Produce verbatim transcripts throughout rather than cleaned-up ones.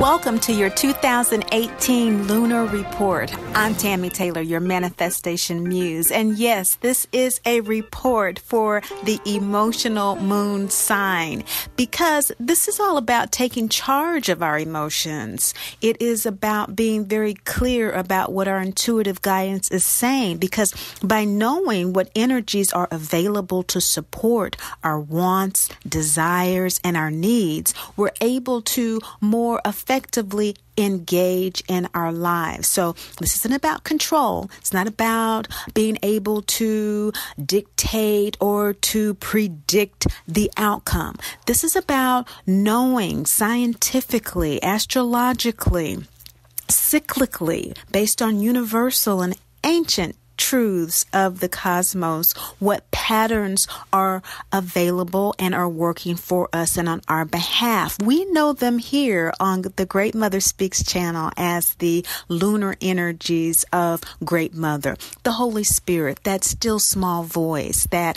Welcome to your two thousand eighteen Lunar Report. I'm Tammy Taylor, your manifestation muse. And yes, this is a report for the emotional moon sign, because this is all about taking charge of our emotions. It is about being very clear about what our intuitive guidance is saying, because by knowing what energies are available to support our wants, desires, and our needs, we're able to more effectively effectively engage in our lives. So this isn't about control. It's not about being able to dictate or to predict the outcome. This is about knowing scientifically, astrologically, cyclically, based on universal and ancient truths of the cosmos, what patterns are available and are working for us and on our behalf. We know them here on the Great Mother Speaks channel as the lunar energies of Great Mother, the Holy Spirit, that still small voice that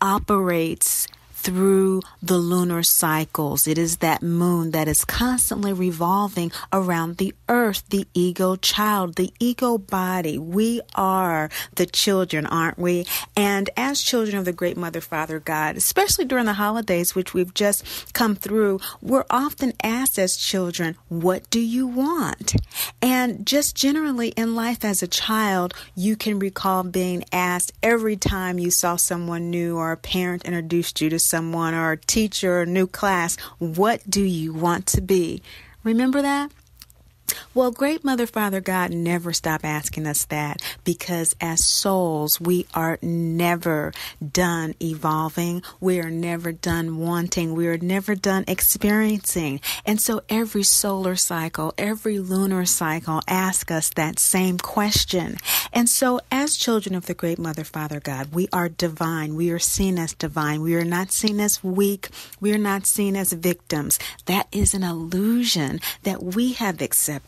operates through the lunar cycles. It is that moon that is constantly revolving around the earth, the ego child, the ego body. We are the children, aren't we? And as children of the Great Mother, Father, God, especially during the holidays, which we've just come through, we're often asked as children, what do you want? And just generally in life as a child, you can recall being asked every time you saw someone new or a parent introduced you to someone or a teacher or a new class, what do you want to be? Remember that? Well, Great Mother, Father, God never stop asking us that, because as souls, we are never done evolving. We are never done wanting. We are never done experiencing. And so every solar cycle, every lunar cycle asks us that same question. And so as children of the Great Mother, Father, God, we are divine. We are seen as divine. We are not seen as weak. We are not seen as victims. That is an illusion that we have accepted.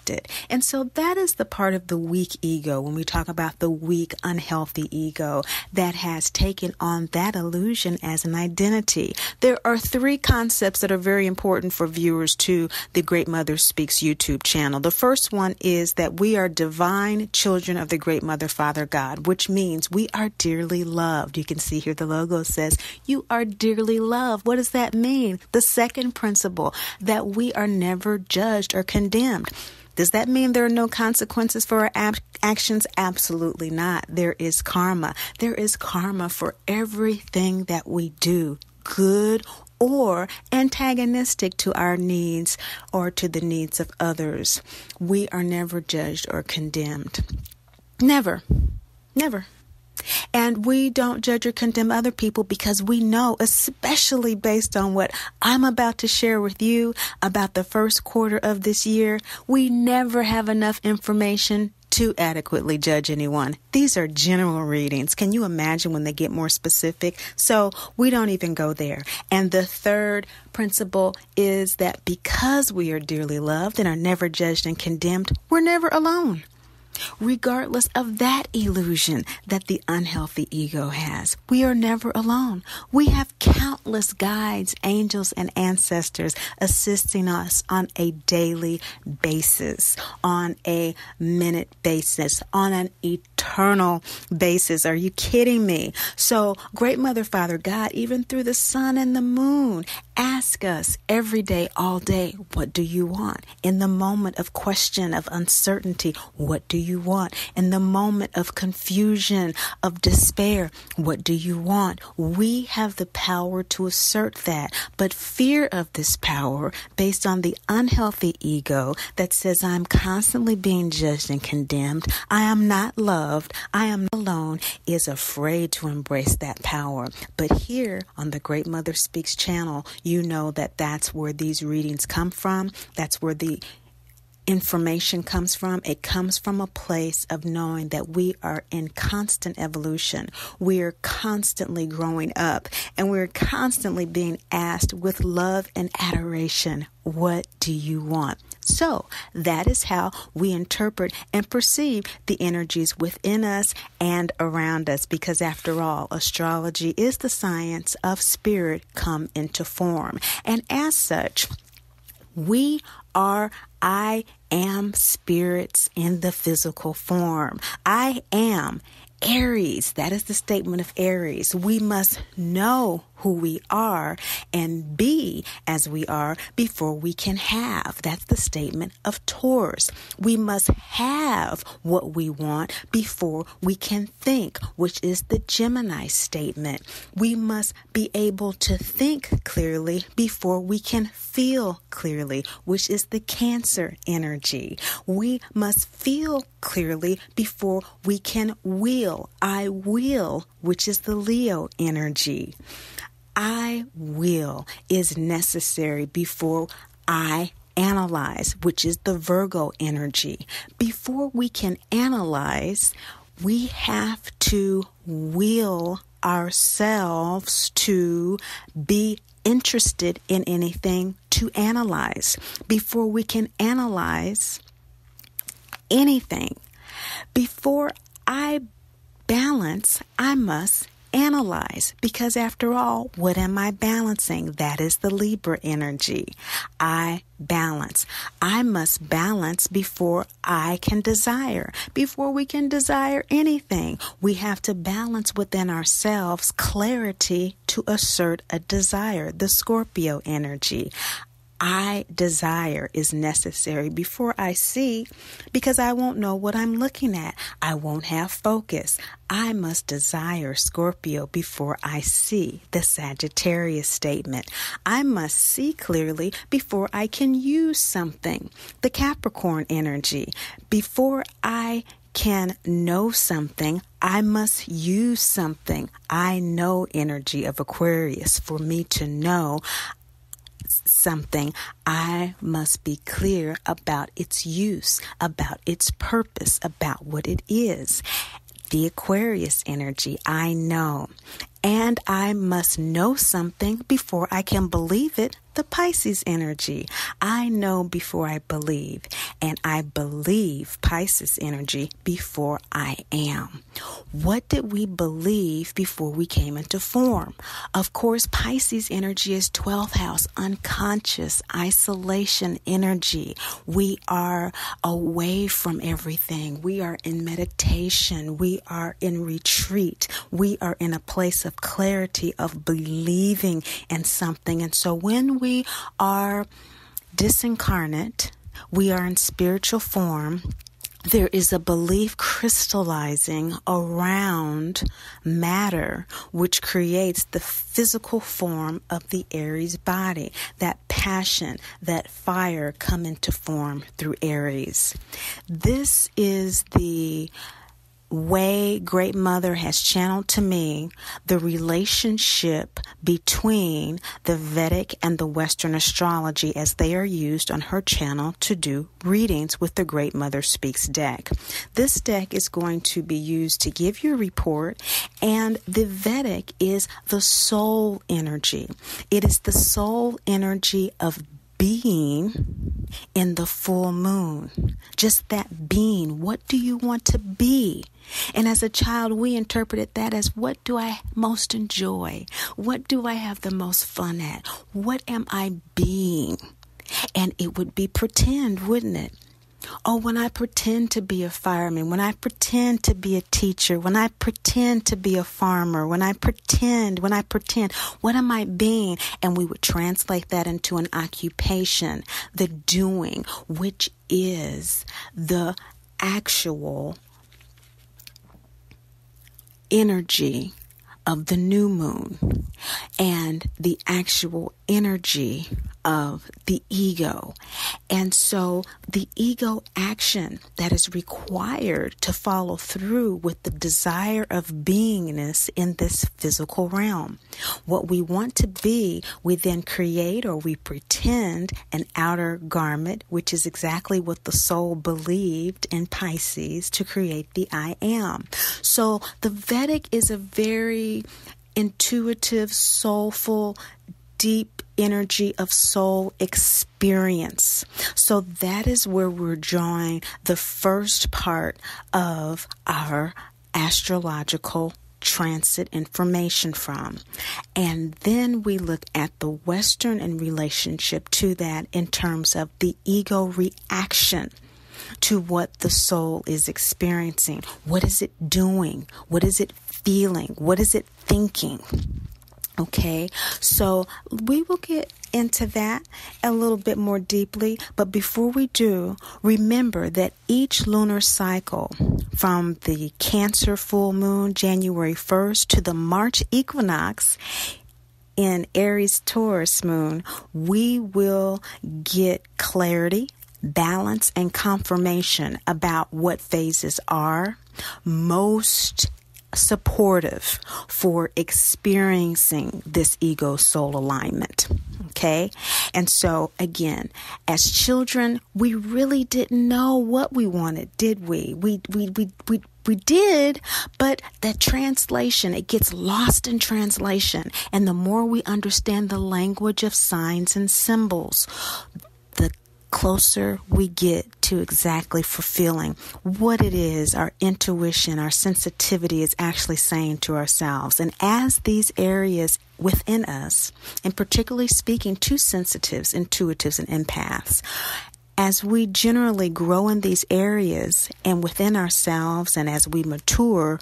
And so that is the part of the weak ego, when we talk about the weak, unhealthy ego that has taken on that illusion as an identity. There are three concepts that are very important for viewers to the Great Mother Speaks YouTube channel. The first one is that we are divine children of the Great Mother, Father, God, which means we are dearly loved. You can see here the logo says, you are dearly loved. What does that mean? The second principle, that we are never judged or condemned. Does that mean there are no consequences for our ab- actions? Absolutely not. There is karma. There is karma for everything that we do, good or antagonistic to our needs or to the needs of others. We are never judged or condemned. Never. Never. And we don't judge or condemn other people, because we know, especially based on what I'm about to share with you about the first quarter of this year, we never have enough information to adequately judge anyone. These are general readings. Can you imagine when they get more specific? So we don't even go there. And the third principle is that because we are dearly loved and are never judged and condemned, we're never alone. Regardless of that illusion that the unhealthy ego has, we are never alone. We have countless guides, angels, and ancestors assisting us on a daily basis, on a minute basis, on an eternal basis. Are you kidding me? So, Great Mother, Father, God, even through the sun and the moon, ask us every day, all day, what do you want? In the moment of question, of uncertainty, what do you want? In the moment of confusion, of despair, what do you want? We have the power to assert that, but fear of this power, based on the unhealthy ego that says I'm constantly being judged and condemned, I am not loved, I am alone, is afraid to embrace that power. But here on the Great Mother Speaks channel, you know that that's where these readings come from. That's where the information comes from. It comes from a place of knowing that we are in constant evolution. We are constantly growing up, and we're constantly being asked with love and adoration, what do you want? So that is how we interpret and perceive the energies within us and around us, because after all, astrology is the science of spirit come into form. And as such, We are I am spirits in the physical form. I am Aries. That is the statement of Aries. We must know who we are and be as we are before we can have. That's the statement of Taurus. We must have what we want before we can think, which is the Gemini statement. We must be able to think clearly before we can feel clearly, which is the Cancer energy. We must feel clearly before we can will. I will, which is the Leo energy. I will is necessary before I analyze, which is the Virgo energy. Before we can analyze, we have to will ourselves to be interested in anything to analyze. Before we can analyze anything, before I balance, I must analyze, because after all, what am I balancing? That is the Libra energy. I balance. I must balance before I can desire. Before we can desire anything, we have to balance within ourselves clarity to assert a desire, the Scorpio energy. I desire is necessary before I see, because I won't know what I'm looking at. I won't have focus. I must desire, Scorpio, before I see, the Sagittarius statement. I must see clearly before I can use something, the Capricorn energy. Before I can know something, I must use something. I know energy of Aquarius. For me to know something, I must be clear about its use, about its purpose, about what it is. The Aquarius energy, I know. And I must know something before I can believe it, the Pisces energy. I know before I believe, and I believe, Pisces energy, before I am. What did we believe before we came into form? Of course, Pisces energy is twelfth house, unconscious, isolation energy. We are away from everything. We are in meditation. We are in retreat. We are in a place of clarity of believing in something. And so when we are disincarnate, we are in spiritual form, there is a belief crystallizing around matter, which creates the physical form of the Aries body. That passion, that fire come into form through Aries. This is the way Great Mother has channeled to me the relationship between the Vedic and the Western astrology as they are used on her channel to do readings with the Great Mother Speaks deck. This deck is going to be used to give you a report, and the Vedic is the soul energy. It is the soul energy of being in the full moon. Just that being. What do you want to be? And as a child, we interpreted that as, what do I most enjoy? What do I have the most fun at? What am I being? And it would be pretend, wouldn't it? Oh, when I pretend to be a fireman, when I pretend to be a teacher, when I pretend to be a farmer, when I pretend, when I pretend, what am I being? And we would translate that into an occupation, the doing, which is the actual energy of the new moon and the actual energy of the ego. And so the ego action that is required to follow through with the desire of beingness in this physical realm. What we want to be, we then create, or we pretend, an outer garment, which is exactly what the soul believed in Pisces to create the I am. So the Vedic is a very intuitive, soulful, deep energy of soul experience. So that is where we're drawing the first part of our astrological transit information from. And then we look at the Western in relationship to that in terms of the ego reaction to what the soul is experiencing. What is it doing? What is it feeling? What is it thinking? Okay, so we will get into that a little bit more deeply. But before we do, remember that each lunar cycle, from the Cancer full moon January first to the March equinox in Aries Taurus moon, we will get clarity, balance, and confirmation about what phases are most supportive for experiencing this ego soul alignment. Okay. And so again, as children, we really didn't know what we wanted, did we? We, we, we, we, we did, but the translation, it gets lost in translation. And the more we understand the language of signs and symbols, the closer we get to exactly fulfilling what it is our intuition, our sensitivity is actually saying to ourselves. And as these areas within us, and particularly speaking to sensitives, intuitives, and empaths, as we generally grow in these areas and within ourselves, and as we mature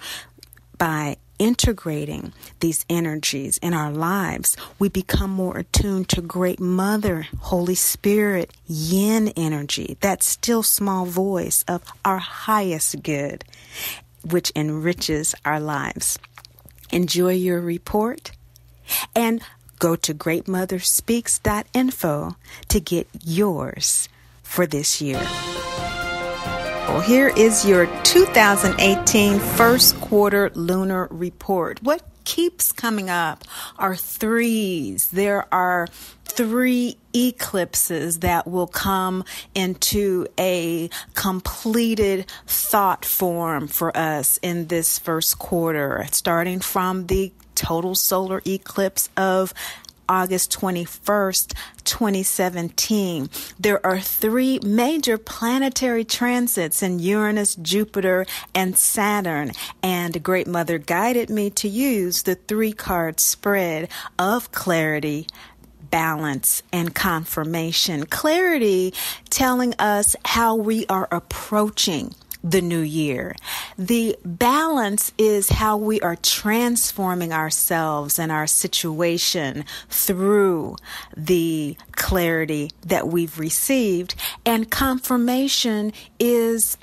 by integrating these energies in our lives, we become more attuned to Great Mother, Holy Spirit, Yin energy, that still small voice of our highest good, which enriches our lives. Enjoy your report and go to great mother speaks dot info to get yours for this year. Here is your two thousand eighteen first quarter lunar report. What keeps coming up are threes. There are three eclipses that will come into a completed thought form for us in this first quarter, starting from the total solar eclipse of August twenty-first, twenty seventeen. There are three major planetary transits in Uranus, Jupiter, and Saturn. And Great Mother guided me to use the three-card spread of clarity, balance, and confirmation. Clarity telling us how we are approaching the new year. The balance is how we are transforming ourselves and our situation through the clarity that we've received. And confirmation is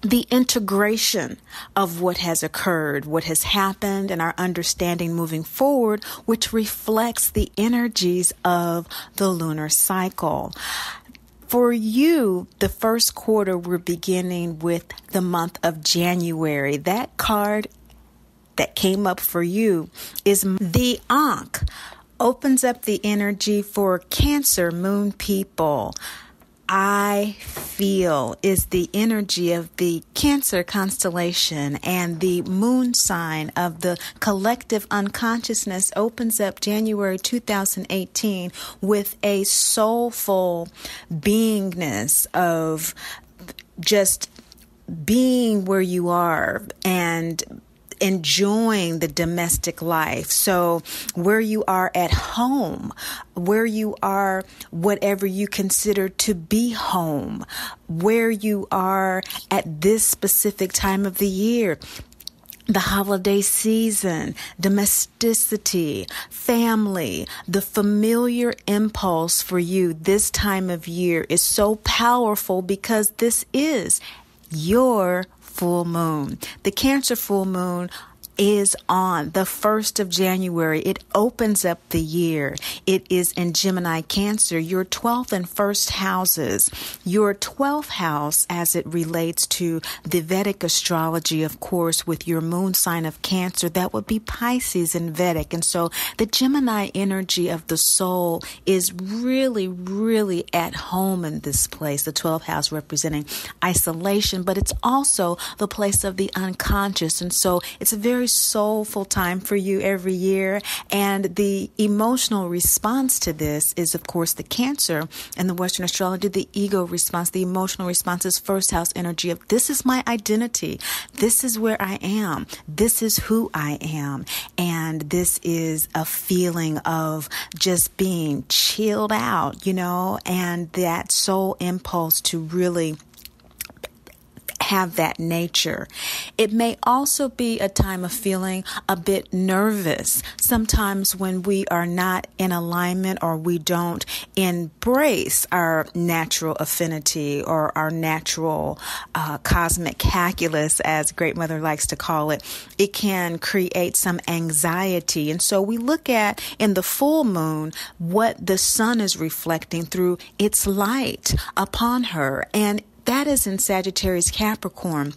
the integration of what has occurred, what has happened, and our understanding moving forward, which reflects the energies of the lunar cycle. For you, the first quarter, we're beginning with the month of January. That card that came up for you is the Ankh. Opens up the energy for Cancer moon people. I feel is the energy of the Cancer constellation, and the moon sign of the collective unconsciousness opens up January two thousand eighteen with a soulful beingness of just being where you are and enjoying the domestic life. So where you are at home, where you are, whatever you consider to be home, where you are at this specific time of the year, the holiday season, domesticity, family, the familiar impulse for you this time of year is so powerful because this is your full moon. The Cancer full moon is on the first of January. It opens up the year. It is in Gemini Cancer, your twelfth and first houses. Your twelfth house as it relates to the Vedic astrology, of course, with your moon sign of Cancer, that would be Pisces in Vedic. And so the Gemini energy of the soul is really, really at home in this place. The twelfth house representing isolation, but it's also the place of the unconscious. And so it's a very very soulful time for you every year. And the emotional response to this is, of course, the Cancer. In the Western astrology, the ego response, the emotional response is first house energy of this is my identity. This is where I am. This is who I am. And this is a feeling of just being chilled out, you know, and that soul impulse to really have that nature. It may also be a time of feeling a bit nervous. Sometimes when we are not in alignment or we don't embrace our natural affinity or our natural uh, cosmic calculus, as Great Mother likes to call it, it can create some anxiety. And so we look at in the full moon what the sun is reflecting through its light upon her. And that is in Sagittarius Capricorn.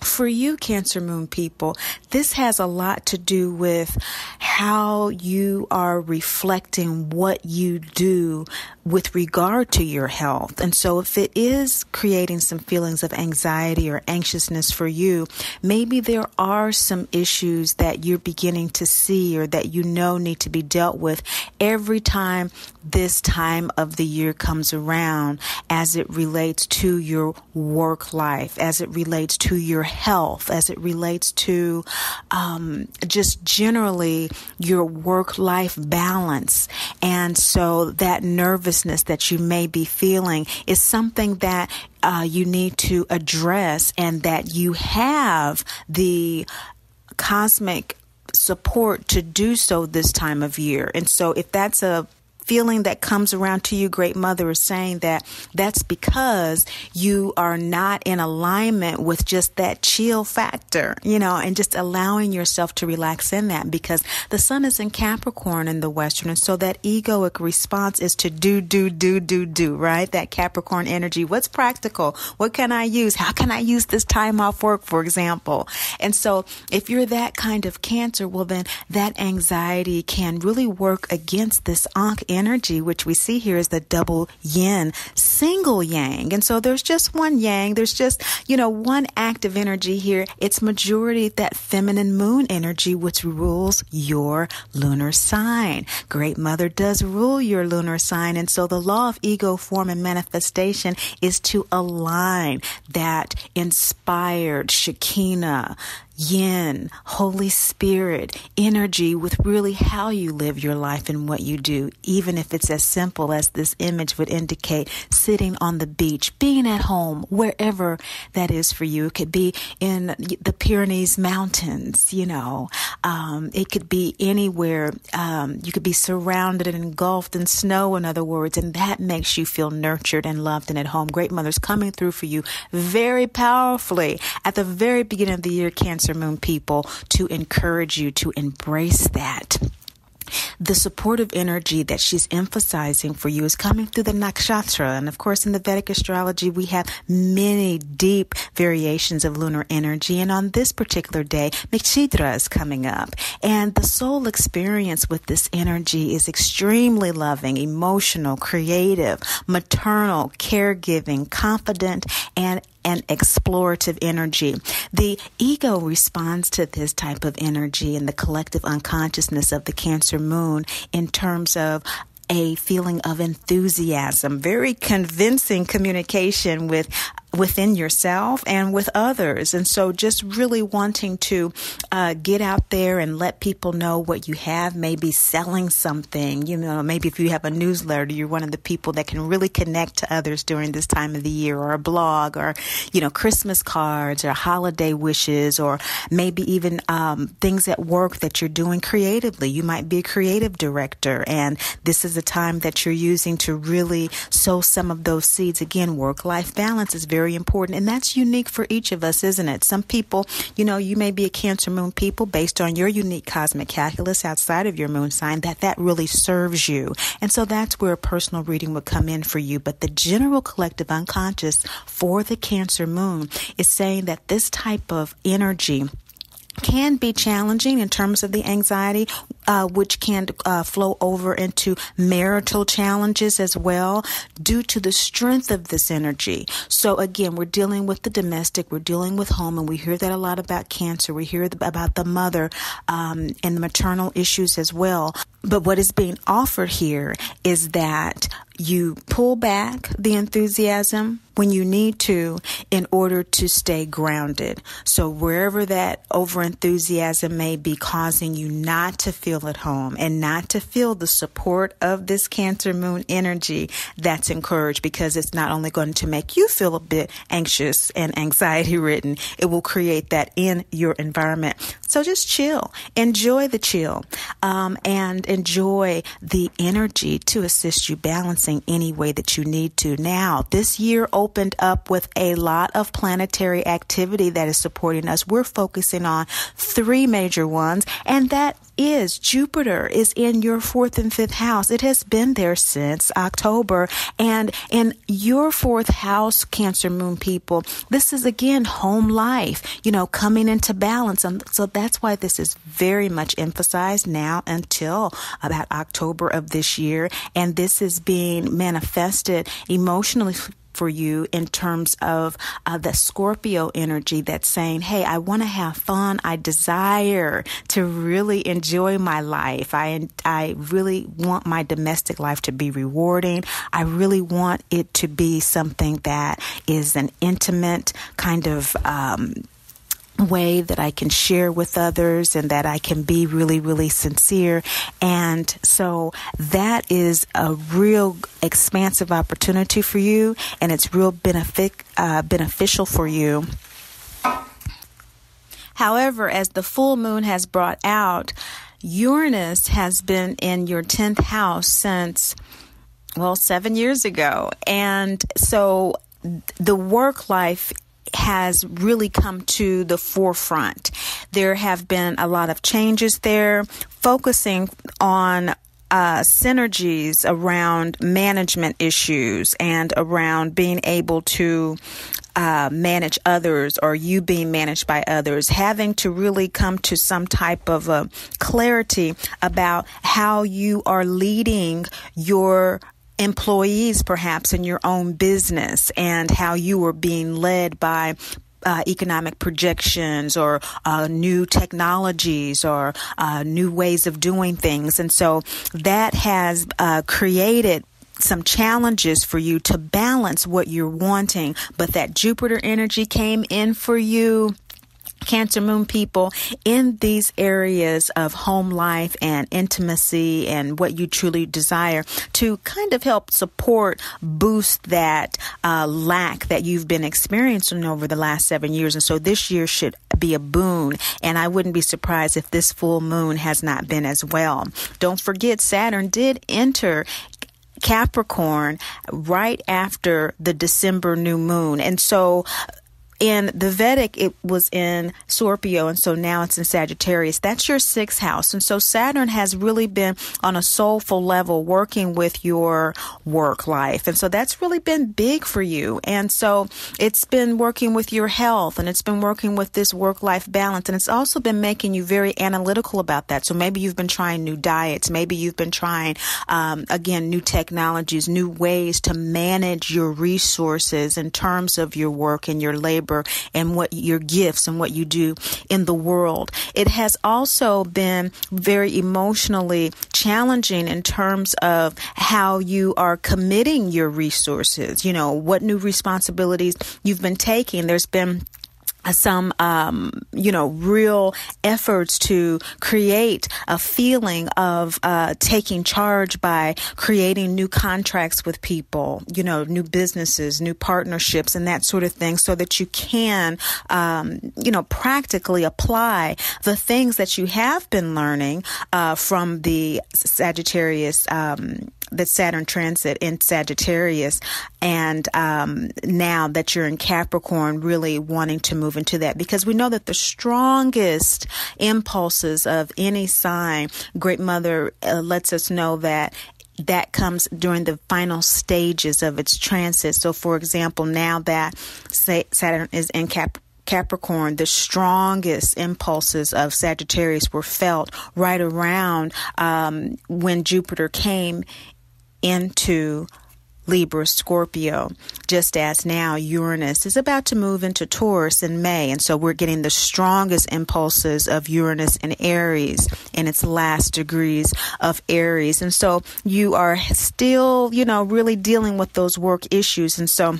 For you, Cancer Moon people, this has a lot to do with how you are reflecting what you do with regard to your health. And so if it is creating some feelings of anxiety or anxiousness for you, maybe there are some issues that you're beginning to see or that you know need to be dealt with every time this time of the year comes around as it relates to your work life, as it relates to your health, as it relates to um, just generally your work-life balance. And so that nervousness that you may be feeling is something that uh, you need to address, and that you have the cosmic support to do so this time of year. And so if that's a feeling that comes around to you, Great Mother is saying that that's because you are not in alignment with just that chill factor, you know, and just allowing yourself to relax in that, because the sun is in Capricorn in the Western. And so that egoic response is to do, do, do, do, do, right? That Capricorn energy. What's practical? What can I use? How can I use this time off work, for example? And so if you're that kind of Cancer, well, then that anxiety can really work against this Ankh energy, which we see here is the double yin, single yang. And so there's just one yang. There's just, you know, one active energy here. It's majority that feminine moon energy, which rules your lunar sign. Great Mother does rule your lunar sign. And so the law of ego form and manifestation is to align that inspired Shekinah, yin, Holy Spirit energy with really how you live your life and what you do, even if it's as simple as this image would indicate, sitting on the beach, being at home, wherever that is for you. It could be in the Pyrenees Mountains, you know, um, it could be anywhere. Um, you could be surrounded and engulfed in snow, in other words, and that makes you feel nurtured and loved and at home. Great Mother's coming through for you very powerfully at the very beginning of the year, Cancer Moon people, to encourage you to embrace that. The supportive energy that she's emphasizing for you is coming through the nakshatra. And of course, in the Vedic astrology, we have many deep variations of lunar energy. And on this particular day, Mikshidra is coming up. And the soul experience with this energy is extremely loving, emotional, creative, maternal, caregiving, confident, and and explorative energy. The ego responds to this type of energy and the collective unconsciousness of the Cancer Moon in terms of a feeling of enthusiasm, very convincing communication with within yourself and with others. And so just really wanting to uh, get out there and let people know what you have, maybe selling something, you know, maybe if you have a newsletter, you're one of the people that can really connect to others during this time of the year, or a blog, or, you know, Christmas cards or holiday wishes, or maybe even um, things at work that you're doing creatively. You might be a creative director, and this is a time that you're using to really sow some of those seeds. Again, work-life balance is very Very important. And that's unique for each of us, isn't it? Some people, you know, you may be a Cancer Moon people based on your unique cosmic calculus outside of your moon sign, that that really serves you. And so that's where a personal reading would come in for you. But the general collective unconscious for the Cancer Moon is saying that this type of energy can be challenging in terms of the anxiety Uh, which can uh, flow over into marital challenges as well due to the strength of this energy. So again, we're dealing with the domestic, we're dealing with home, and we hear that a lot about Cancer. We hear the, about the mother um, and the maternal issues as well. But what is being offered here is that you pull back the enthusiasm when you need to in order to stay grounded. So wherever that overenthusiasm may be causing you not to feel at home and not to feel the support of this Cancer moon energy, that's encouraged, because it's not only going to make you feel a bit anxious and anxiety ridden, it will create that in your environment. So just chill, enjoy the chill, um, and enjoy the energy to assist you balancing any way that you need to. Now, this year opened up with a lot of planetary activity that is supporting us. We're focusing on three major ones, and that is Jupiter is in your fourth and fifth house. It has been there since October, and in your fourth house, Cancer moon people, this is again home life, you know, coming into balance. And so that's why this is very much emphasized now until about October of this year. And this is being manifested emotionally for you in terms of uh, the Scorpio energy that's saying, hey, I want to have fun. I desire to really enjoy my life. I, I really want my domestic life to be rewarding. I really want it to be something that is an intimate kind of um way that I can share with others and that I can be really, really sincere. And so that is a real expansive opportunity for you, and it's real benefic uh, beneficial for you. However, as the full moon has brought out, Uranus has been in your tenth house since, well, seven years ago. And so the work life has really come to the forefront. There have been a lot of changes there, focusing on Uh, synergies around management issues and around being able to uh, manage others, or you being managed by others, having to really come to some type of a clarity about how you are leading your employees, perhaps in your own business, and how you were being led by uh, economic projections or uh, new technologies or uh, new ways of doing things. And so that has uh, created some challenges for you to balance what you're wanting. But that Jupiter energy came in for you, Cancer moon people, in these areas of home life and intimacy and what you truly desire, to kind of help support, boost that uh, lack that you've been experiencing over the last seven years. And so this year should be a boon. And I wouldn't be surprised if this full moon has not been as well. Don't forget, Saturn did enter Capricorn right after the December new moon. And so in the Vedic, it was in Scorpio, and so now it's in Sagittarius. That's your sixth house. And so Saturn has really been on a soulful level working with your work life. And so that's really been big for you. And so it's been working with your health, and it's been working with this work-life balance. And it's also been making you very analytical about that. So maybe you've been trying new diets. Maybe you've been trying, um, again, new technologies, new ways to manage your resources in terms of your work and your labor, and what your gifts and what you do in the world. It has also been very emotionally challenging in terms of how you are committing your resources, you know, what new responsibilities you've been taking. There's been some, um, you know, real efforts to create a feeling of uh, taking charge by creating new contracts with people, you know, new businesses, new partnerships, and that sort of thing, so that you can, um, you know, practically apply the things that you have been learning uh, from the Sagittarius, um, the Saturn transit in Sagittarius, and um, now that you're in Capricorn, really wanting to move into that, because we know that the strongest impulses of any sign, Great Mother uh, lets us know that that comes during the final stages of its transit. So, for example, now that say Saturn is in Cap Capricorn, the strongest impulses of Sagittarius were felt right around um, when Jupiter came into Libra, Scorpio, just as now Uranus is about to move into Taurus in May. And so we're getting the strongest impulses of Uranus and Aries in its last degrees of Aries. And so you are still, you know, really dealing with those work issues. And so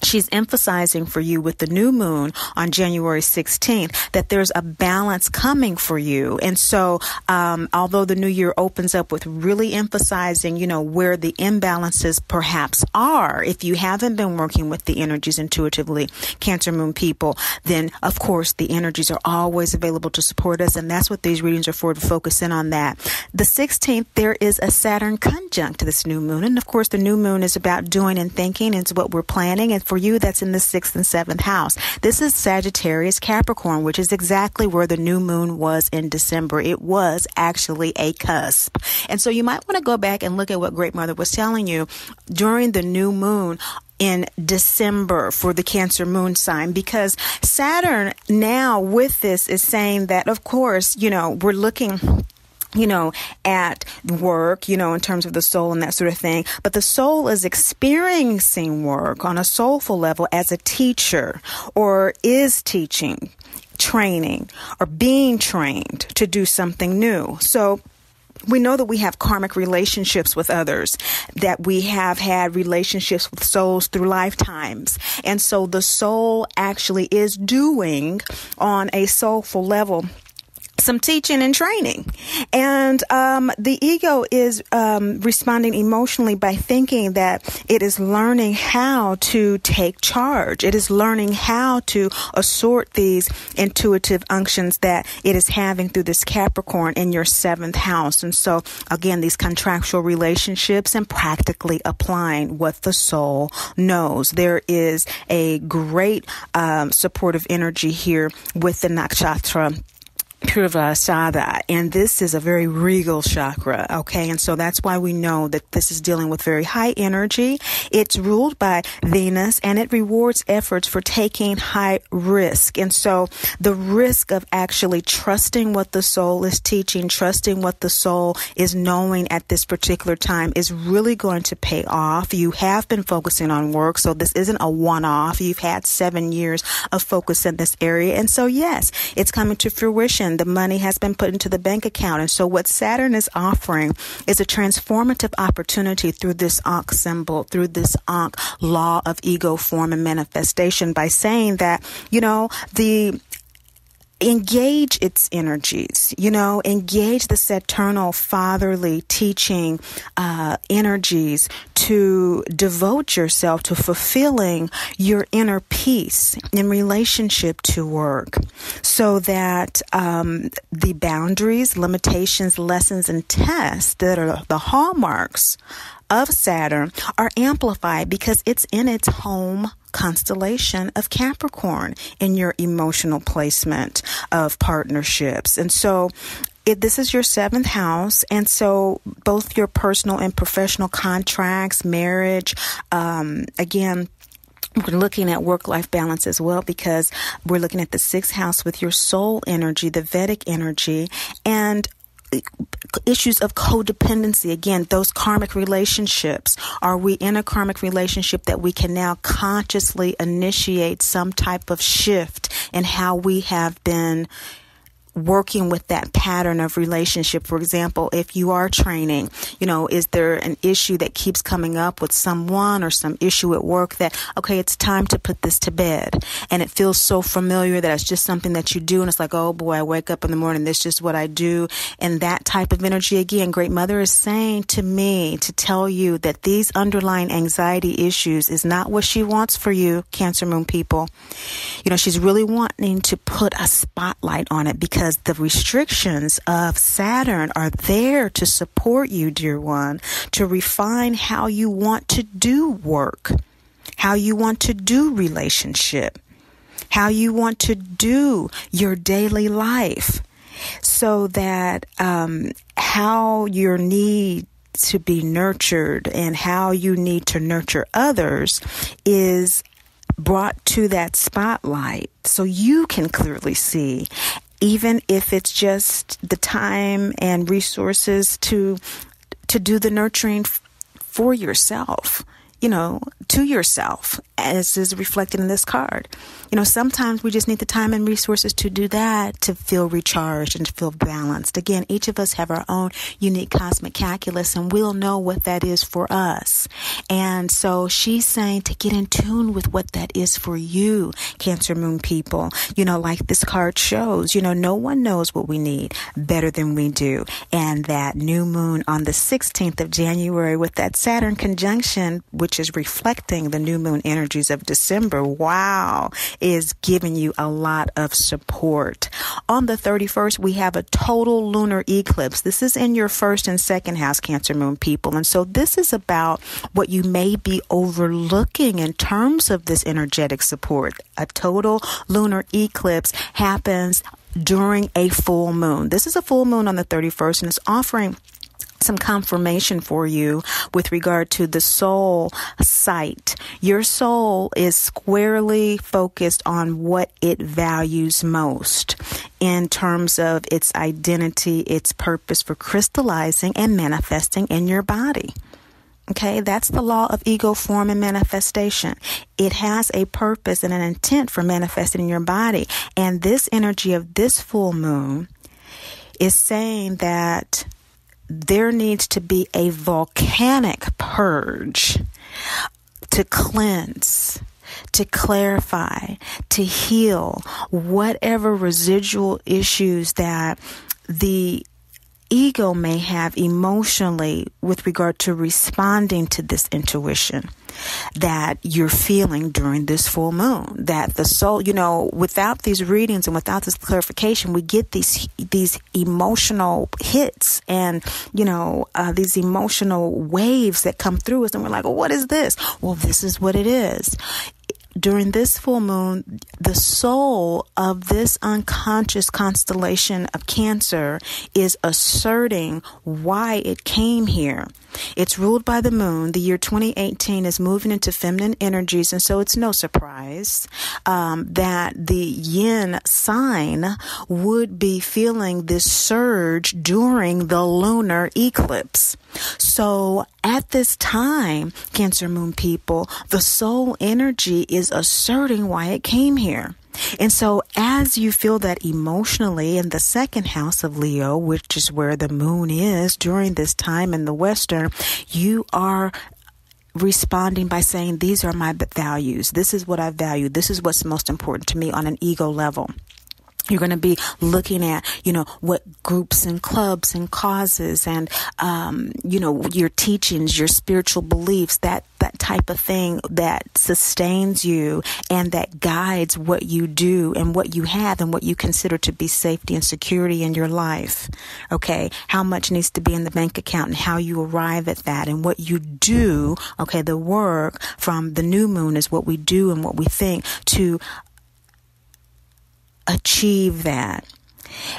she's emphasizing for you with the new moon on January sixteenth that there's a balance coming for you. And so um, although the new year opens up with really emphasizing, you know, where the imbalances perhaps are, if you haven't been working with the energies intuitively, Cancer Moon people, then, of course, the energies are always available to support us. And that's what these readings are for, to focus in on that. The sixteenth, there is a Saturn conjunct to this new moon. And, of course, the new moon is about doing and thinking. It's what we're planning. And for you, that's in the sixth and seventh house. This is Sagittarius Capricorn, which is exactly where the new moon was in December. It was actually a cusp. And so you might want to go back and look at what Great Mother was telling you during the new moon in December for the Cancer moon sign, because Saturn now with this is saying that, of course, you know, we're looking, you know, at work, you know, in terms of the soul and that sort of thing. But the soul is experiencing work on a soulful level as a teacher, or is teaching, training, or being trained to do something new. So we know that we have karmic relationships with others, that we have had relationships with souls through lifetimes. And so the soul actually is doing on a soulful level some teaching and training. And um, the ego is um, responding emotionally by thinking that it is learning how to take charge. It is learning how to assort these intuitive unctions that it is having through this Capricorn in your seventh house. And so, again, these contractual relationships and practically applying what the soul knows. There is a great um, supportive energy here with the nakshatra Purva Ashadha, and this is a very regal chakra, okay? And so that's why we know that this is dealing with very high energy. It's ruled by Venus, and it rewards efforts for taking high risk. And so the risk of actually trusting what the soul is teaching, trusting what the soul is knowing at this particular time is really going to pay off. You have been focusing on work, so this isn't a one-off. You've had seven years of focus in this area. And so, yes, it's coming to fruition. The money has been put into the bank account. And so what Saturn is offering is a transformative opportunity through this Ankh symbol, through this Ankh law of ego form and manifestation, by saying that, you know, the engage its energies, you know, engage the Saturnal fatherly teaching uh, energies to devote yourself to fulfilling your inner peace in relationship to work, so that um, the boundaries, limitations, lessons, and tests that are the hallmarks of Saturn are amplified, because it's in its home constellation of Capricorn in your emotional placement of partnerships. And so It, this is your seventh house, and so both your personal and professional contracts, marriage, um, again, we're looking at work-life balance as well, because we're looking at the sixth house with your soul energy, the Vedic energy, and issues of codependency. Again, those karmic relationships. Are we in a karmic relationship that we can now consciously initiate some type of shift in how we have been working with that pattern of relationship? For example, if you are training, you know, is there an issue that keeps coming up with someone or some issue at work that, okay, it's time to put this to bed, and it feels so familiar that it's just something that you do, and it's like, oh boy, I wake up in the morning, this is just what I do, and that type of energy. Again, Great Mother is saying to me to tell you that these underlying anxiety issues is not what she wants for you, Cancer Moon people. You know, she's really wanting to put a spotlight on it, because the restrictions of Saturn are there to support you, dear one, to refine how you want to do work, how you want to do relationship, how you want to do your daily life, so that um, how your needs to be nurtured and how you need to nurture others is brought to that spotlight so you can clearly see, even if it's just the time and resources to to do the nurturing for yourself, you know, to yourself, as is reflected in this card. You know, sometimes we just need the time and resources to do that, to feel recharged and to feel balanced. Again, each of us have our own unique cosmic calculus, and we'll know what that is for us. And so she's saying to get in tune with what that is for you, Cancer Moon people. You know, like this card shows, you know, no one knows what we need better than we do. And that new moon on the sixteenth of January with that Saturn conjunction, which is reflecting the new moon energies of December, wow, is giving you a lot of support. On the thirty-first, we have a total lunar eclipse. This is in your first and second house, Cancer Moon people. And so this is about what you may be overlooking in terms of this energetic support. A total lunar eclipse happens during a full moon. This is a full moon on the thirty-first, and it's offering some confirmation for you with regard to the soul sight. Your soul is squarely focused on what it values most in terms of its identity, its purpose for crystallizing and manifesting in your body. Okay, that's the law of ego, form, and manifestation. It has a purpose and an intent for manifesting in your body. And this energy of this full moon is saying that there needs to be a volcanic purge to cleanse, to clarify, to heal whatever residual issues that the ego may have emotionally with regard to responding to this intuition that you're feeling during this full moon. That the soul, you know, without these readings and without this clarification, we get these these emotional hits and, you know, uh, these emotional waves that come through us, and we're like, well, what is this? Well, this is what it is. During this full moon, the soul of this unconscious constellation of Cancer is asserting why it came here. It's ruled by the moon. The year twenty eighteen is moving into feminine energies, and so it's no surprise um, that the yin sign would be feeling this surge during the lunar eclipse. So at this time, Cancer Moon people, the soul energy is asserting why it came here. And so as you feel that emotionally in the second house of Leo, which is where the moon is during this time in the Western, you are responding by saying, these are my values. This is what I value. This is what's most important to me on an ego level. You're going to be looking at, you know, what groups and clubs and causes and, um, you know, your teachings, your spiritual beliefs, that, that type of thing that sustains you and that guides what you do and what you have and what you consider to be safety and security in your life. Okay. How much needs to be in the bank account and how you arrive at that and what you do. Okay. The work from the new moon is what we do and what we think to achieve that.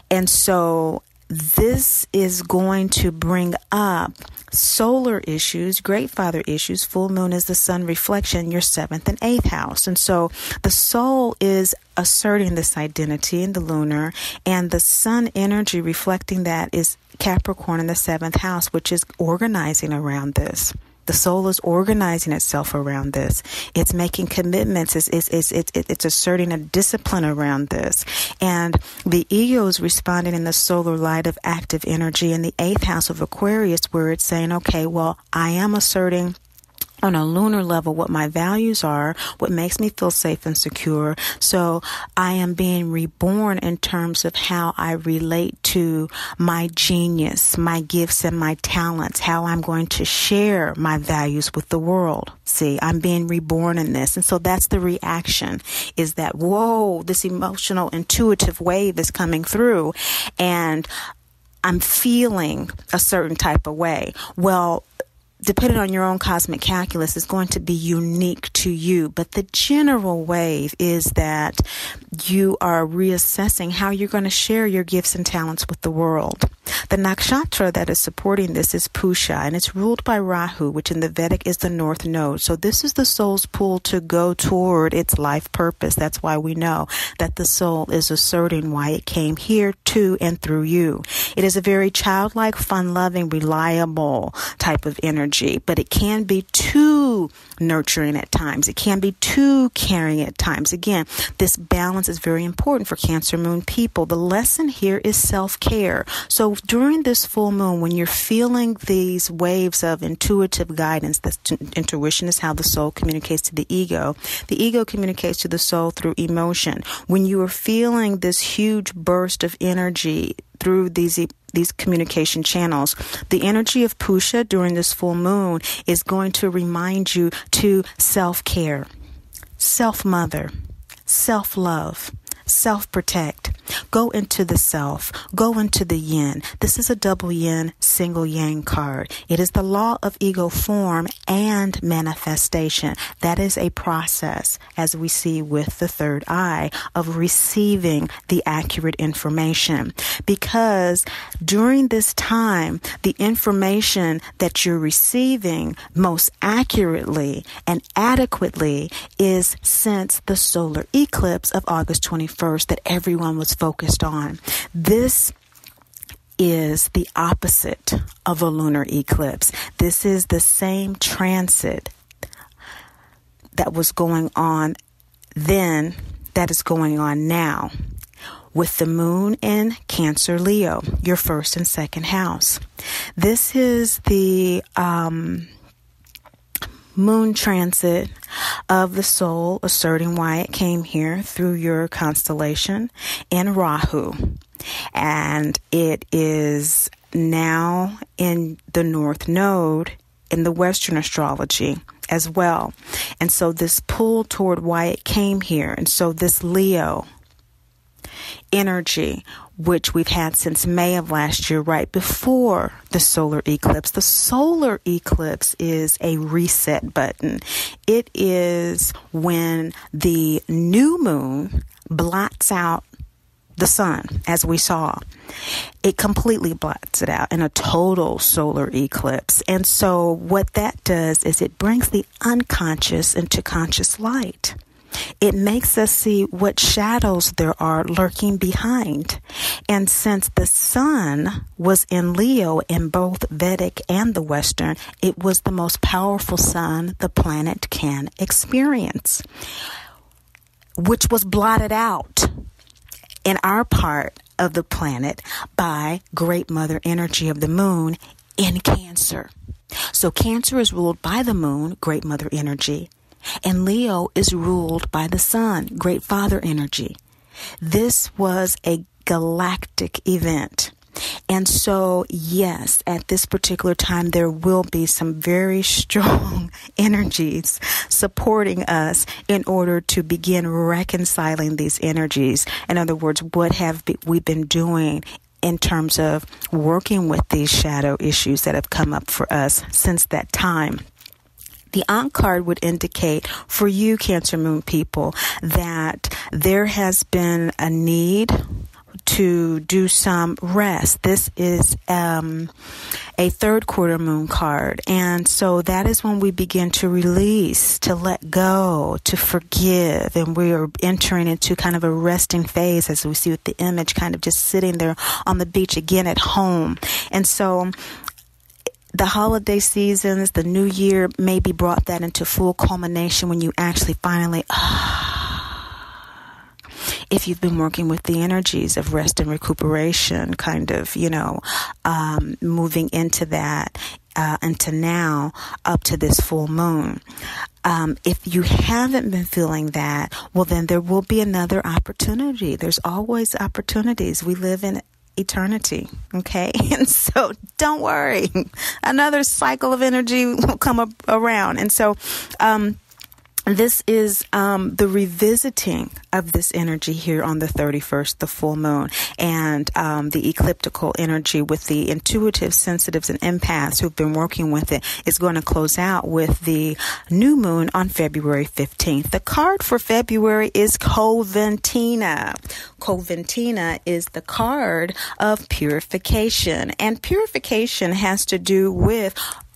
And so this is going to bring up solar issues, great father issues. Full moon is the sun reflection, your seventh and eighth house. And so the soul is asserting this identity in the lunar, and the sun energy reflecting that is Capricorn in the seventh house, which is organizing around this. The soul is organizing itself around this. It's making commitments. It's, it's, it's, it's, it's asserting a discipline around this. And the ego is responding in the solar light of active energy in the eighth house of Aquarius, where it's saying, okay, well, I am asserting on a lunar level what my values are, what makes me feel safe and secure. So I am being reborn in terms of how I relate to my genius, my gifts and my talents, how I'm going to share my values with the world. See, I'm being reborn in this. And so that's the reaction, is that, whoa, this emotional, intuitive wave is coming through and I'm feeling a certain type of way. Well, depending on your own cosmic calculus, is going to be unique to you. But the general wave is that you are reassessing how you're going to share your gifts and talents with the world. The nakshatra that is supporting this is Pushya, and it's ruled by Rahu, which in the Vedic is the north node. So this is the soul's pull to go toward its life purpose. That's why we know that the soul is asserting why it came here, to and through you. It is a very childlike, fun-loving, reliable type of energy, but it can be too nurturing at times. It can be too caring at times. Again, this balance is very important for Cancer Moon people. The lesson here is self-care. So during this full moon, when you're feeling these waves of intuitive guidance, that's t- intuition is how the soul communicates to the ego. The ego communicates to the soul through emotion. When you are feeling this huge burst of energy through these these communication channels, the energy of Pushya during this full moon is going to remind you to self-care, self-mother, self-love, self-protect. Go into the self. Go into the yin. This is a double yin, single yang card. It is the law of ego form and manifestation. That is a process, as we see with the third eye, of receiving the accurate information. Because during this time, the information that you're receiving most accurately and adequately is since the solar eclipse of August twenty-first that everyone was focused on. This is the opposite of a lunar eclipse. This is the same transit that was going on then that is going on now, with the moon in Cancer Leo, your first and second house. This is the um, moon transit of the soul asserting why it came here through your constellation in Rahu, and it is now in the north node in the Western astrology as well. And so this pull toward why it came here, and so this Leo energy, which we've had since May of last year, right before the solar eclipse. The solar eclipse is a reset button. It is when the new moon blots out the sun, as we saw. It completely blots it out in a total solar eclipse. And so what that does is it brings the unconscious into conscious light. It makes us see what shadows there are lurking behind. And since the sun was in Leo in both Vedic and the Western, it was the most powerful sun the planet can experience, which was blotted out in our part of the planet by Great Mother energy of the moon in Cancer. So Cancer is ruled by the moon, Great Mother energy, and Leo is ruled by the sun, Great Father energy. This was a galactic event. And so, yes, at this particular time, there will be some very strong energies supporting us in order to begin reconciling these energies. In other words, what have we been doing in terms of working with these shadow issues that have come up for us since that time? The Ankh card would indicate for you, Cancer Moon people, that there has been a need to do some rest. This is um, a third quarter moon card. And so that is when we begin to release, to let go, to forgive. And we are entering into kind of a resting phase, as we see with the image, kind of just sitting there on the beach again at home. And so the holiday seasons, the new year, maybe brought that into full culmination when you actually finally, ah, if you've been working with the energies of rest and recuperation, kind of, you know, um, moving into that, uh, into now, up to this full moon. Um, if you haven't been feeling that, well, then there will be another opportunity. There's always opportunities. We live in eternity, okay? And so don't worry, another cycle of energy will come up around. And so um This is um, the revisiting of this energy here on the thirty-first, the full moon, and um, the ecliptical energy with the intuitive, sensitives, and empaths who've been working with it is going to close out with the new moon on February fifteenth. The card for February is Coventina. Coventina is the card of purification, and purification has to do with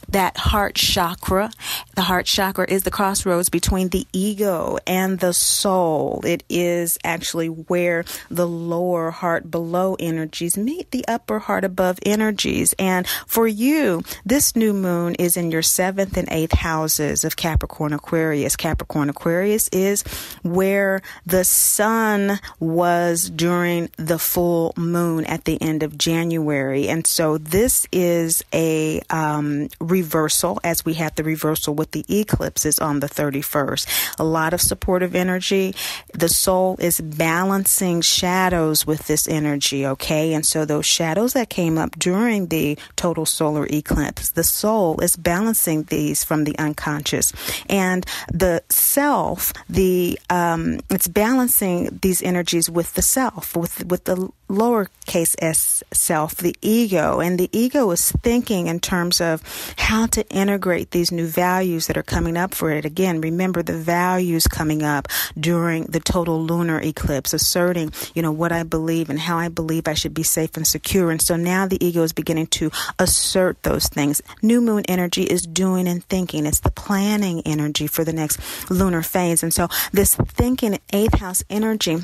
that heart chakra. The heart chakra is the crossroads between the ego and the soul. It is actually where the lower heart below energies meet the upper heart above energies. And for you, this new moon is in your seventh and eighth houses of Capricorn Aquarius. Capricorn Aquarius is where the sun was during the full moon at the end of January. And so this is a um, reversal, as we had the reversal with the eclipses on the thirty-first. A lot of supportive energy. The soul is balancing shadows with this energy, okay? And so those shadows that came up during the total solar eclipse, the soul is balancing these from the unconscious. And the self, the um, it's balancing these energies with the self, with, with the lowercase s self, the ego. And the ego is thinking in terms of how to integrate these new values that are coming up for it. Again, remember the values coming up during the total lunar eclipse, asserting, you know, what I believe and how I believe I should be safe and secure. And so now the ego is beginning to assert those things. New moon energy is doing and thinking. It's the planning energy for the next lunar phase. And so this thinking eighth house energy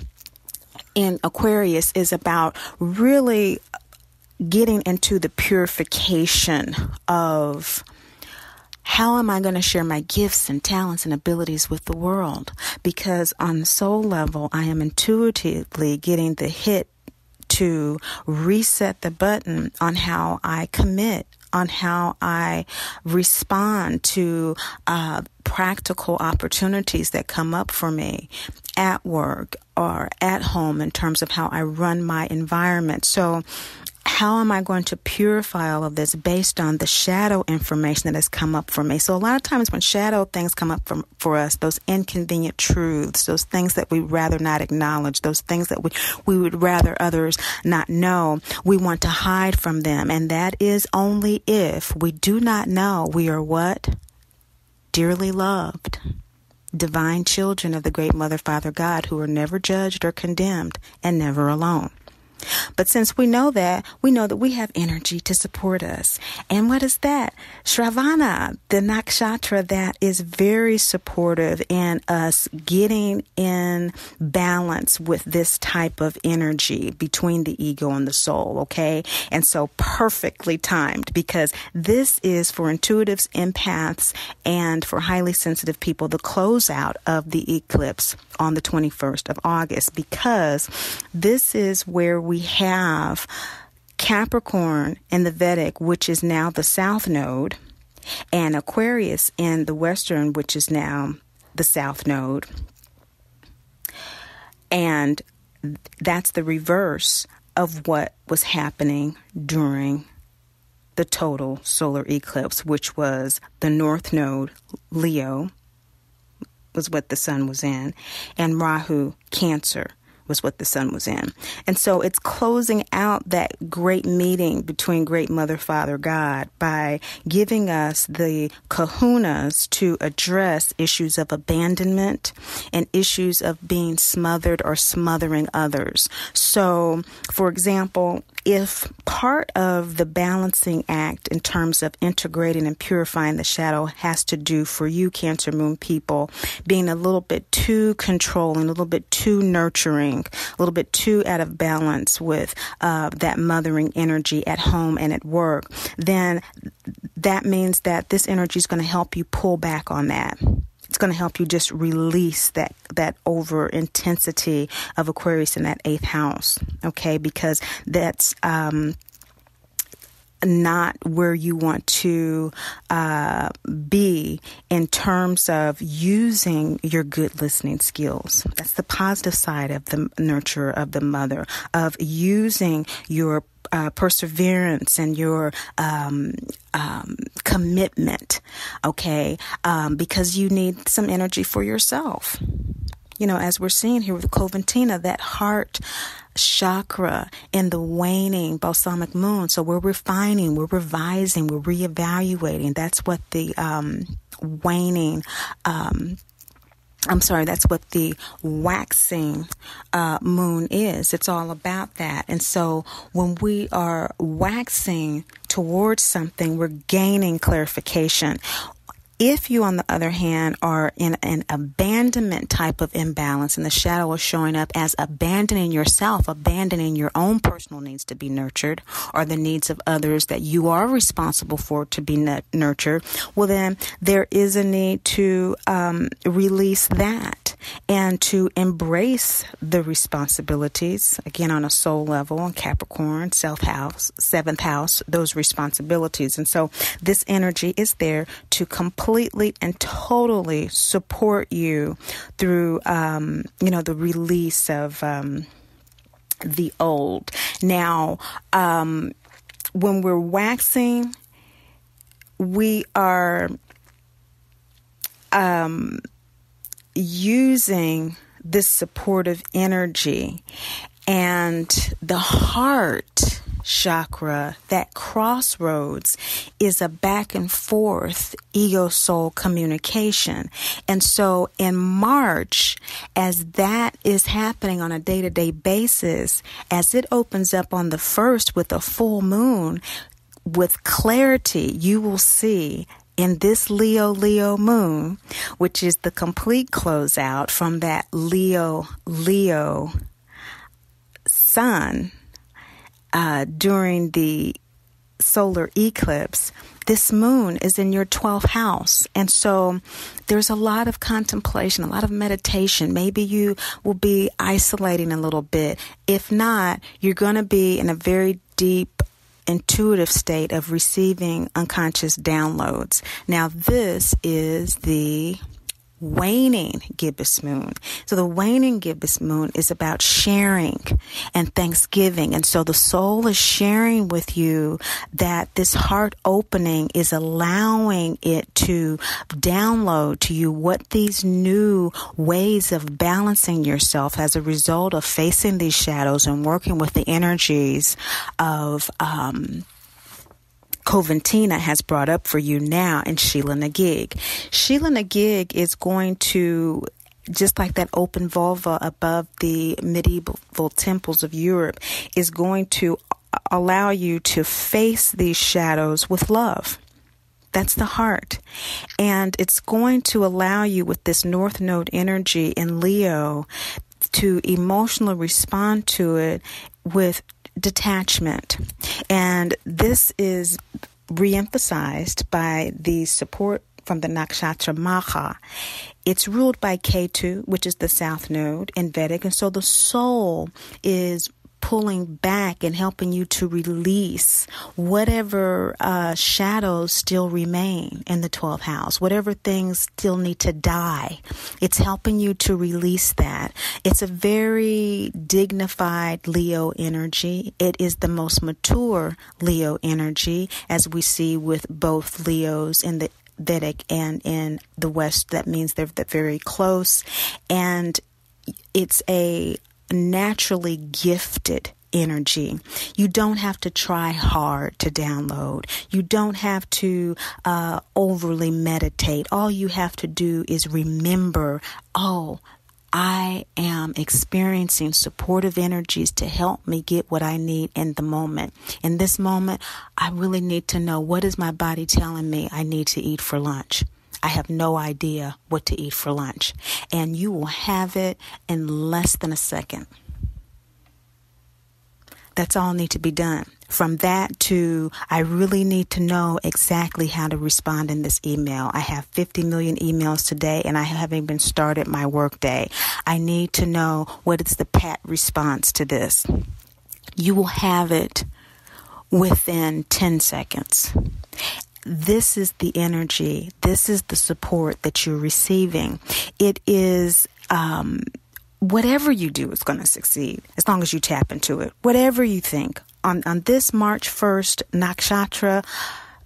in Aquarius is about really getting into the purification of how am I going to share my gifts and talents and abilities with the world? Because on the soul level, I am intuitively getting the hit to reset the button on how I commit, on how I respond to uh, practical opportunities that come up for me at work or at home in terms of how I run my environment. So how am I going to purify all of this based on the shadow information that has come up for me? So a lot of times when shadow things come up for, for us, those inconvenient truths, those things that we rather not acknowledge, those things that we, we would rather others not know, we want to hide from them. And that is only if we do not know we are what? Dearly loved. Divine children of the Great Mother, Father, God, who are never judged or condemned and never alone. But since we know that, we know that we have energy to support us. And what is that? Shravana, the nakshatra that is very supportive in us getting in balance with this type of energy between the ego and the soul, okay? And so perfectly timed, because this is for intuitives, empaths, and for highly sensitive people, the closeout of the eclipse on the twenty-first of August, because this is where we We have Capricorn in the Vedic, which is now the South Node, and Aquarius in the Western, which is now the South Node. And that's the reverse of what was happening during the total solar eclipse, which was the North Node, Leo, was what the sun was in, and Rahu, Cancer, was what the sun was in. And so it's closing out that great meeting between Great Mother, Father, God by giving us the kahunas to address issues of abandonment and issues of being smothered or smothering others. So, for example, if part of the balancing act in terms of integrating and purifying the shadow has to do for you, Cancer Moon people, being a little bit too controlling, a little bit too nurturing, a little bit too out of balance with uh, that mothering energy at home and at work, then that means that this energy is going to help you pull back on that. It's going to help you just release that, that over intensity of Aquarius in that eighth house. Okay, because that's um, not where you want to uh, be in terms of using your good listening skills. That's the positive side of the nurture of the mother, of using your Uh, perseverance and your um, um, commitment, okay, um, because you need some energy for yourself. You know, as we're seeing here with Coventina, that heart chakra in the waning balsamic moon. So we're refining, we're revising, we're reevaluating. That's what the um, waning um I'm sorry, that's what the waxing uh, moon is. It's all about that. And so when we are waxing towards something, we're gaining clarification. If you, on the other hand, are in an abandonment type of imbalance, and the shadow is showing up as abandoning yourself, abandoning your own personal needs to be nurtured, or the needs of others that you are responsible for to be nurtured, well, then there is a need to um, release that and to embrace the responsibilities, again, on a soul level, on Capricorn, self house, seventh house, those responsibilities. And so this energy is there to complete completely and totally support you through, um, you know, the release of um, the old. Now, um, when we're waxing, we are um, using this supportive energy, and the heart chakra, that crossroads, is a back and forth ego soul communication. And so in March, as that is happening on a day-to-day basis, as it opens up on the first with a full moon, with clarity, you will see in this Leo Leo moon, which is the complete closeout from that Leo Leo sun, Uh, during the solar eclipse, this moon is in your twelfth house. And so there's a lot of contemplation, a lot of meditation. Maybe you will be isolating a little bit. If not, you're going to be in a very deep, intuitive state of receiving unconscious downloads. Now, this is the waning gibbous moon. So the waning gibbous moon is about sharing and thanksgiving. And so the soul is sharing with you that this heart opening is allowing it to download to you what these new ways of balancing yourself as a result of facing these shadows and working with the energies of um Coventina has brought up for you now in Sheela na gig. Sheela na gig is going to, just like that open vulva above the medieval temples of Europe, is going to allow you to face these shadows with love. That's the heart. And it's going to allow you, with this North Node energy in Leo, to emotionally respond to it with detachment. And this is reemphasized by the support from the nakshatra Maha. It's ruled by Ketu, which is the South Node in Vedic. And so the soul is pulling back and helping you to release whatever uh, shadows still remain in the twelfth house, whatever things still need to die. It's helping you to release that. It's a very dignified Leo energy. It is the most mature Leo energy, as we see with both Leos in the Vedic and in the West. That means they're very close. And it's a naturally gifted energy. You don't have to try hard to download. You don't have to uh, overly meditate. All you have to do is remember, oh, I am experiencing supportive energies to help me get what I need in the moment. In this moment, I really need to know, what is my body telling me I need to eat for lunch? I have no idea what to eat for lunch. And you will have it in less than a second. That's all need to be done. From that to, I really need to know exactly how to respond in this email. I have fifty million emails today and I haven't even started my work day. I need to know what is the pat response to this. You will have it within ten seconds. This is the energy. This is the support that you're receiving. It is, um, whatever you do is going to succeed as long as you tap into it. Whatever you think. On, on this March first, Nakshatra,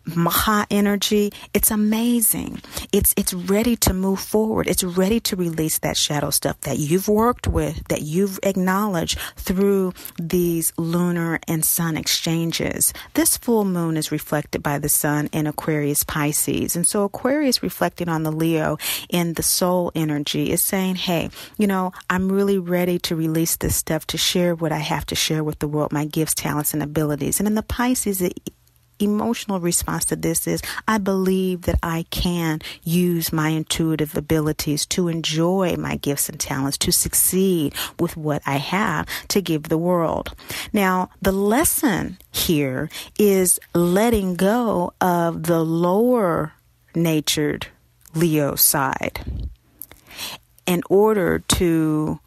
Maha energy, it's amazing. It's it's ready to move forward. It's ready to release that shadow stuff that you've worked with, that you've acknowledged through these lunar and sun exchanges. This full moon is reflected by the sun in Aquarius Pisces. And so Aquarius reflecting on the Leo in the soul energy is saying, hey, you know, I'm really ready to release this stuff, to share what I have to share with the world, my gifts, talents, and abilities. And in the Pisces, it emotional response to this is, I believe that I can use my intuitive abilities to enjoy my gifts and talents, to succeed with what I have to give the world. Now, the lesson here is letting go of the lower natured Leo side in order to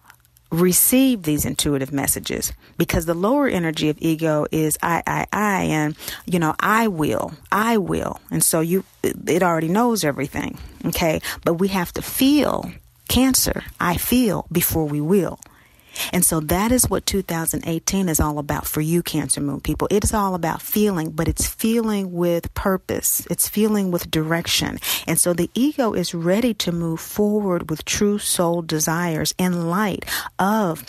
receive these intuitive messages, because the lower energy of ego is I, I, I, and, you know, I will, I will. And so you, it already knows everything. Okay. But we have to feel Cancer, I feel, before we will. And so that is what two thousand eighteen is all about for you, Cancer Moon people. It is all about feeling, but it's feeling with purpose. It's feeling with direction. And so the ego is ready to move forward with true soul desires in light of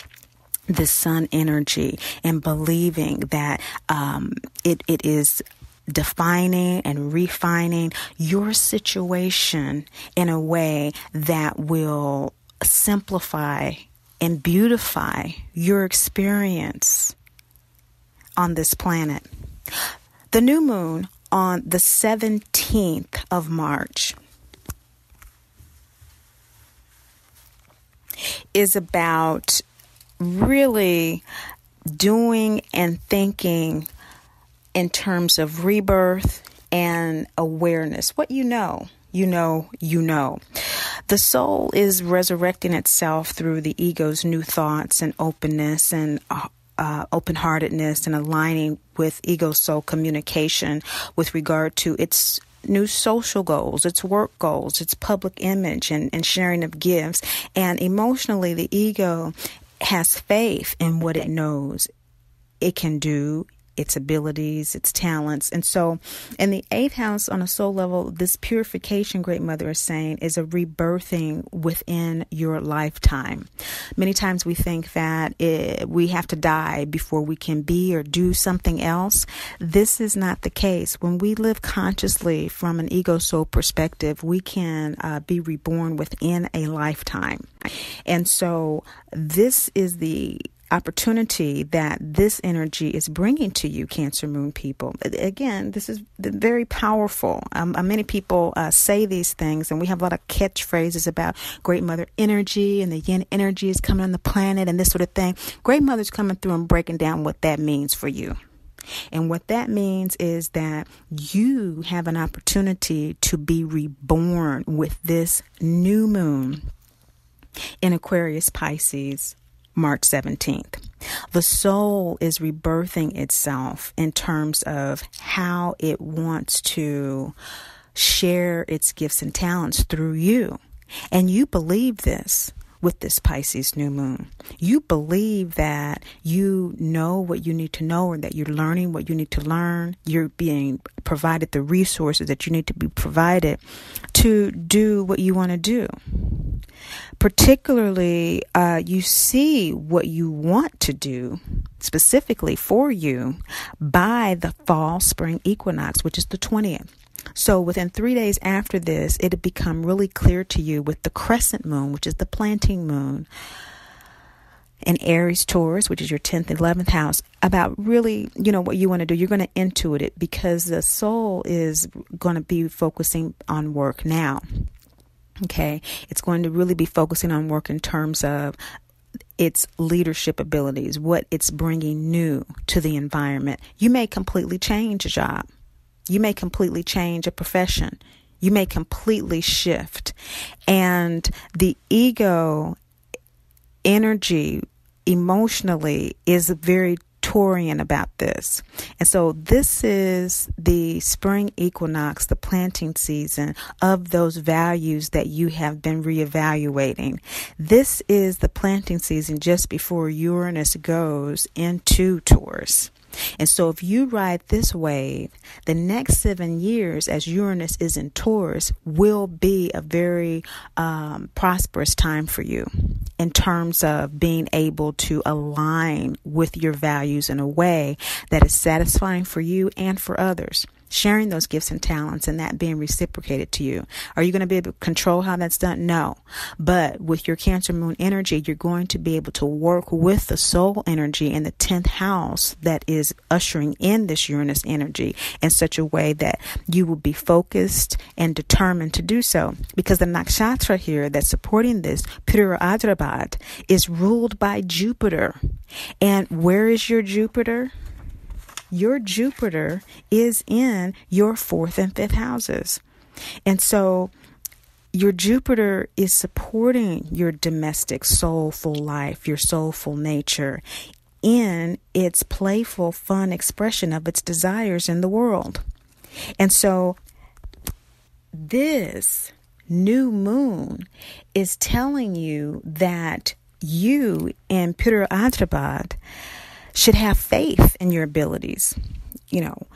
the sun energy and believing that um, it, it is defining and refining your situation in a way that will simplify and beautify your experience on this planet. The new moon on the seventeenth of March is about really doing and thinking in terms of rebirth and awareness. What you know, you know, you know. The soul is resurrecting itself through the ego's new thoughts and openness and uh, uh, open-heartedness, and aligning with ego-soul communication with regard to its new social goals, its work goals, its public image, and, and sharing of gifts. And emotionally, the ego has faith in what it knows it can do, its abilities, its talents. And so in the eighth house on a soul level, this purification, Great Mother is saying, is a rebirthing within your lifetime. Many times we think that it, we have to die before we can be or do something else. This is not the case. When we live consciously from an ego soul perspective, we can uh, be reborn within a lifetime. And so this is the opportunity that this energy is bringing to you, Cancer Moon people. Again, this is very powerful. Um, many people uh, say these things, and we have a lot of catchphrases about Great Mother energy and the yin energy is coming on the planet and this sort of thing. Great Mother's coming through and breaking down what that means for you. And what that means is that you have an opportunity to be reborn with this new moon in Aquarius Pisces, March seventeenth. The soul is rebirthing itself in terms of how it wants to share its gifts and talents through you. And you believe this with this Pisces new moon. You believe that you know what you need to know, and that you're learning what you need to learn. You're being provided the resources that you need to be provided to do what you want to do. Particularly, uh, you see what you want to do specifically for you by the fall spring equinox, which is the twentieth. So within three days after this, it had become really clear to you with the crescent moon, which is the planting moon, and Aries Taurus, which is your tenth, eleventh house, about really, you know, what you want to do. You're going to intuit it, because the soul is going to be focusing on work now. Okay, it's going to really be focusing on work in terms of its leadership abilities, what it's bringing new to the environment. You may completely change a job. You may completely change a profession. You may completely shift. And the ego energy emotionally is very Victorian about this. And so this is the spring equinox, the planting season of those values that you have been reevaluating. This is the planting season just before Uranus goes into Taurus. And so if you ride this wave, the next seven years as Uranus is in Taurus will be a very um, prosperous time for you in terms of being able to align with your values in a way that is satisfying for you and for others, sharing those gifts and talents and that being reciprocated to you. Are you going to be able to control how that's done? No. But with your Cancer moon energy, you're going to be able to work with the soul energy in the tenth house that is ushering in this Uranus energy in such a way that you will be focused and determined to do so, because the nakshatra here that's supporting this, Purva Ashadha, is ruled by Jupiter. And where is your Jupiter? Your Jupiter is in your fourth and fifth houses. And so your Jupiter is supporting your domestic, soulful life, your soulful nature in its playful, fun expression of its desires in the world. And so this new moon is telling you that you in Purva Ashadha should have faith in your abilities. You know,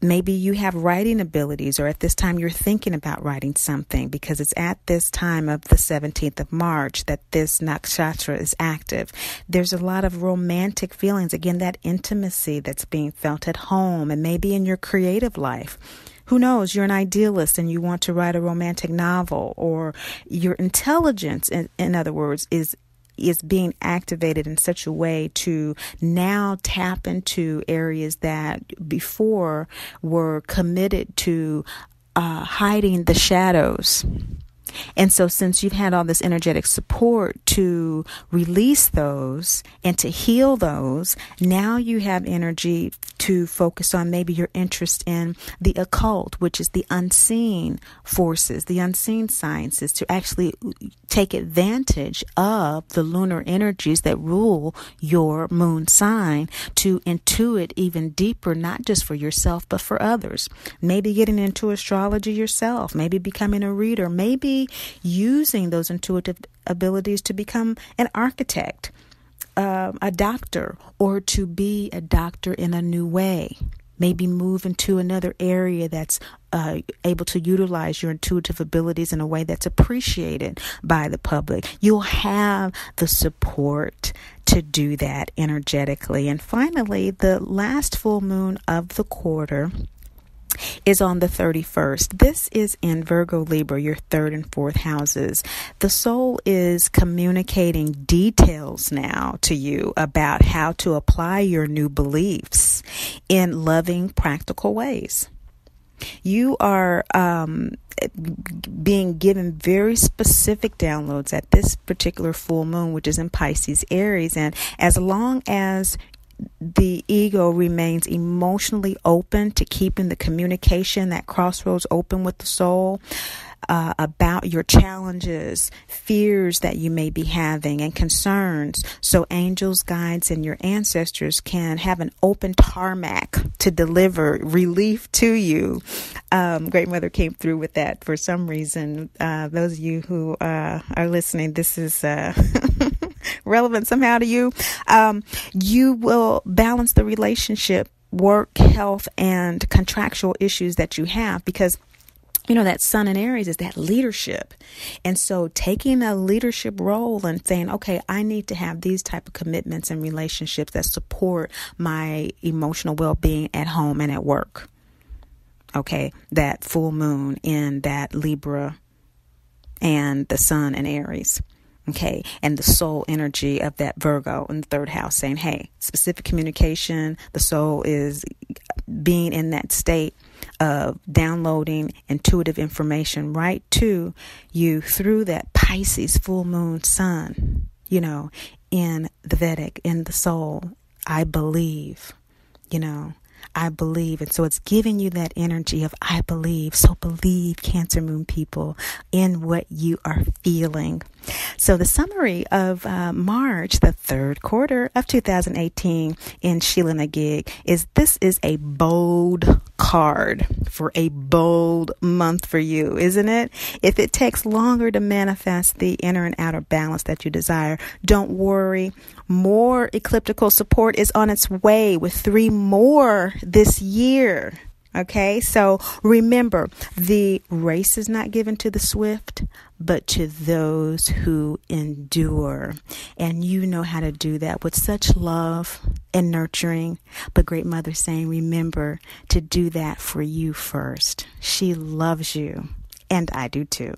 maybe you have writing abilities, or at this time you're thinking about writing something, because it's at this time of the seventeenth of March that this nakshatra is active. There's a lot of romantic feelings. Again, that intimacy that's being felt at home and maybe in your creative life. Who knows? You're an idealist and you want to write a romantic novel, or your intelligence, in, in other words, is is being activated in such a way to now tap into areas that before were committed to uh, hiding the shadows. And so since you've had all this energetic support to release those and to heal those, now you have energy to focus on maybe your interest in the occult, which is the unseen forces, the unseen sciences, to actually take advantage of the lunar energies that rule your moon sign to intuit even deeper, not just for yourself, but for others. Maybe getting into astrology yourself, maybe becoming a reader, maybe using those intuitive abilities to become an architect, uh, a doctor, or to be a doctor in a new way. Maybe move into another area that's uh, able to utilize your intuitive abilities in a way that's appreciated by the public. You'll have the support to do that energetically. And finally, the last full moon of the quarter is on the thirty-first. This is in Virgo, Libra, your third and fourth houses. The soul is communicating details now to you about how to apply your new beliefs in loving, practical ways. You are um, being given very specific downloads at this particular full moon, which is in Pisces, Aries. And as long as the ego remains emotionally open to keeping the communication, that crossroads, open with the soul uh, about your challenges, fears that you may be having, and concerns, so angels, guides, and your ancestors can have an open tarmac to deliver relief to you. Um, Great Mother came through with that for some reason. Uh, those of you who uh, are listening, this is uh, relevant somehow to you. Um, you will balance the relationship, work, health, and contractual issues that you have, because you know that sun in Aries is that leadership. And so taking a leadership role and saying, okay, I need to have these type of commitments and relationships that support my emotional well-being at home and at work. Okay, that full moon in that Libra and the sun in Aries. Okay, and the soul energy of that Virgo in the third house saying, hey, specific communication, the soul is being in that state of downloading intuitive information right to you through that Pisces full moon sun, you know, in the Vedic, in the soul. I believe, you know. I believe. And so it's giving you that energy of I believe. So believe, Cancer moon people, in what you are feeling. So the summary of uh, March, the third quarter of two thousand eighteen in Sheela na Gig is this is a bold card for a bold month for you, isn't it? If it takes longer to manifest the inner and outer balance that you desire, don't worry. More ecliptical support is on its way with three more this year. Okay, so remember, the race is not given to the swift, but to those who endure. And you know how to do that with such love and nurturing. But Great Mother saying, remember to do that for you first. She loves you, and I do too.